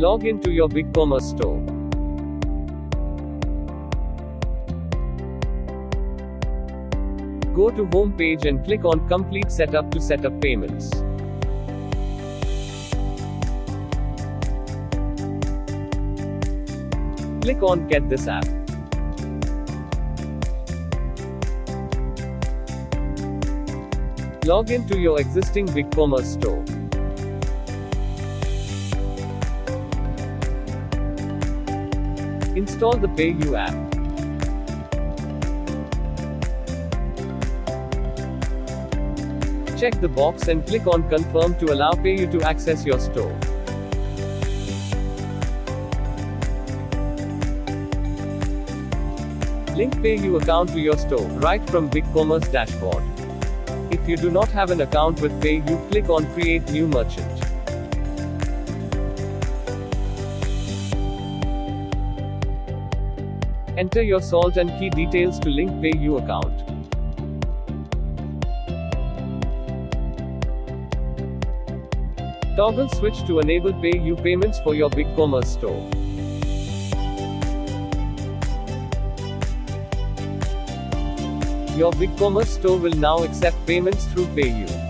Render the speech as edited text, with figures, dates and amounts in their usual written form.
Log into your BigCommerce store. Go to home page and click on Complete Setup to set up payments. Click on Get this app. Log in to your existing BigCommerce store. Install the PayU app. Check the box and click on Confirm to allow PayU to access your store. Link PayU account to your store right from BigCommerce dashboard. If you do not have an account with PayU, click on Create New Merchant. Enter your salt and key details to link PayU account. Toggle switch to enable PayU payments for your BigCommerce store. Your BigCommerce store will now accept payments through PayU.